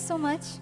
so much.